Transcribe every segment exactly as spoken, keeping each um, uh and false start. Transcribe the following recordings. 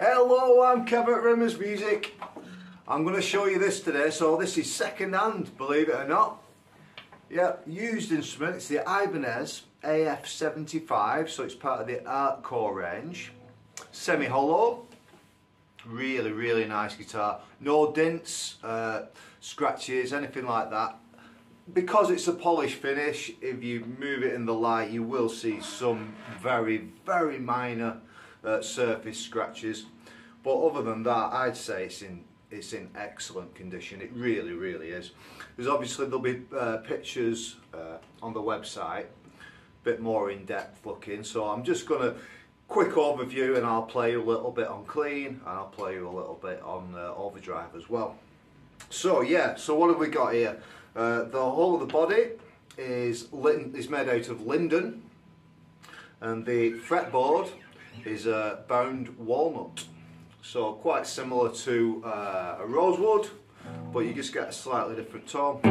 Hello, I'm Kev at Rimmers Music. I'm going to show you this today. So this is second hand, believe it or not. Yeah, used instrument. It's the Ibanez A F seventy-five, so it's part of the Artcore range. Semi-hollow. Really, really nice guitar. No dints, uh, scratches, anything like that. Because it's a polished finish, if you move it in the light, you will see some very, very minor uh, surface scratches. But other than that, I'd say it's in it's in excellent condition. It really, really is. There's obviously there'll be uh, pictures uh, on the website, a bit more in depth looking. So I'm just gonna quick overview, and I'll play you a little bit on clean, and I'll play you a little bit on uh, overdrive as well. So yeah, so what have we got here? Uh, the whole of the body is is made out of linden, and the fretboard is a uh, bound walnut. So quite similar to uh, a rosewood, but you just get a slightly different tone.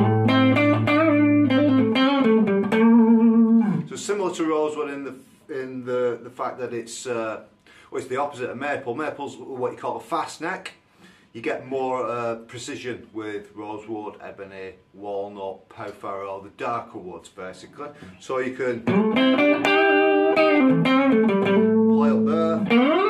So similar to rosewood in the in the the fact that it's uh, well, it's the opposite of maple. Maple's what you call a fast neck. You get more uh, precision with rosewood, ebony, walnut, powfarrow, the darker woods basically. So you can play up there.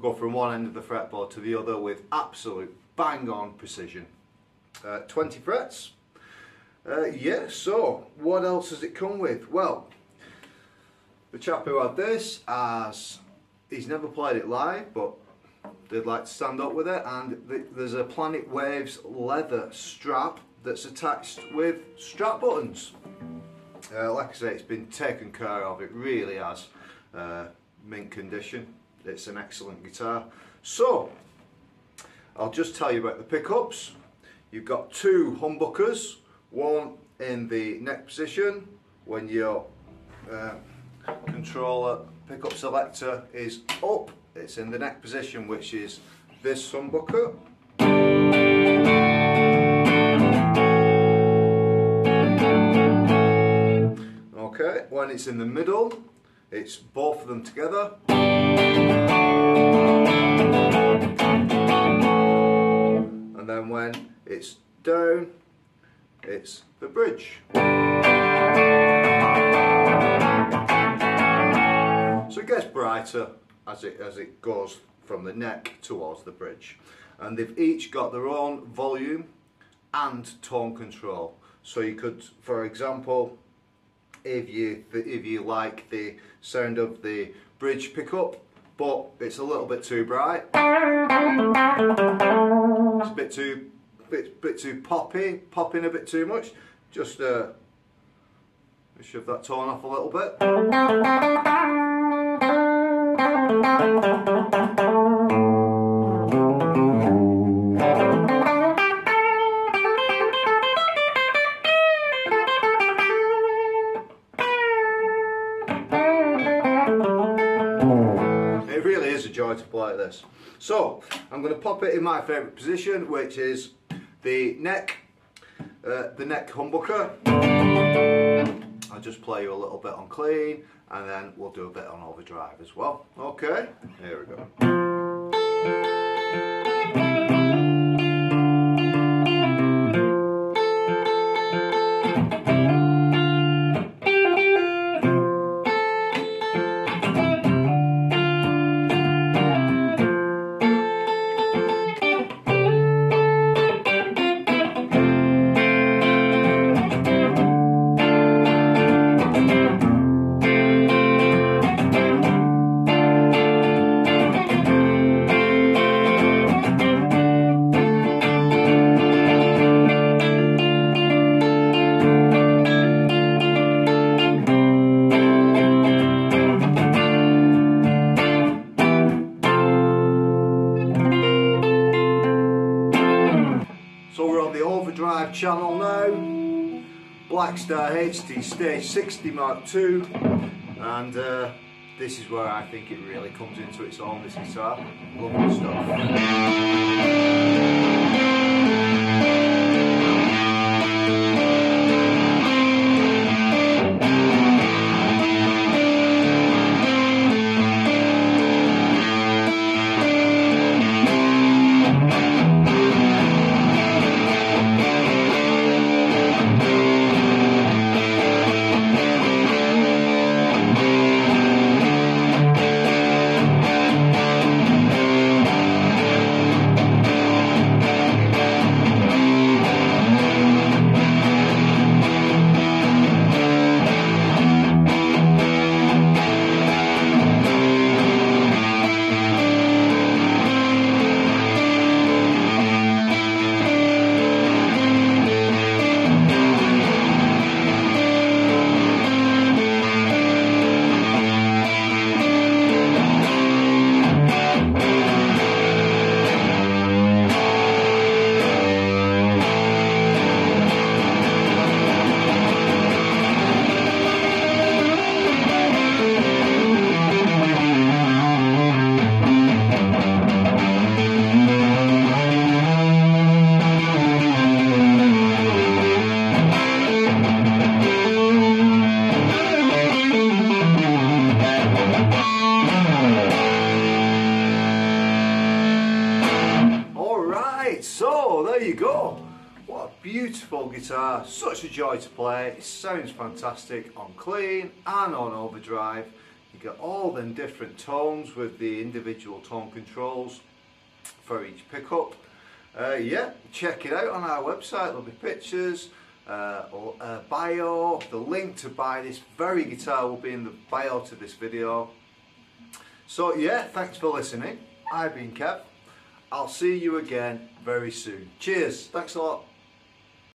Go from one end of the fretboard to the other with absolute bang on precision. Uh, twenty frets. Uh, yeah, so what else does it come with? Well, the chap who had this, as he's never played it live, but they'd like to stand up with it, and th there's a Planet Waves leather strap that's attached with strap buttons. Uh, like I say, it's been taken care of. It really has. Uh, mint condition. It's an excellent guitar. So I'll just tell you about the pickups. You've got two humbuckers. One in the neck position when your uh, controller pickup selector is up. It's in the neck position, which is this humbucker. Okay, when it's in the middle, it's both of them together. And then when it's down, it's the bridge. So it gets brighter as it as it goes from the neck towards the bridge, and they've each got their own volume and tone control. So you could, for example, if you if you like the sound of the bridge pickup, but it's a little bit too bright, it's a bit too Bit, bit too poppy, popping a bit too much. Just uh, shove that tone off a little bit. It really is a joy to play this. So I'm going to pop it in my favourite position, which is the neck, uh, the neck humbucker. I'll just play you a little bit on clean, and then we'll do a bit on overdrive as well. Okay, here we go. Overdrive channel now, Blackstar H D Stage sixty Mark two, and uh, this is where I think it really comes into its own, this guitar. Lovely stuff. Beautiful guitar, such a joy to play. It sounds fantastic on clean and on overdrive. You get all them different tones with the individual tone controls for each pickup. Uh, yeah, check it out on our website. There'll be pictures, uh, or uh, bio. The link to buy this very guitar will be in the bio to this video. So yeah, thanks for listening. I've been Kev. I'll see you again very soon. Cheers. Thanks a lot.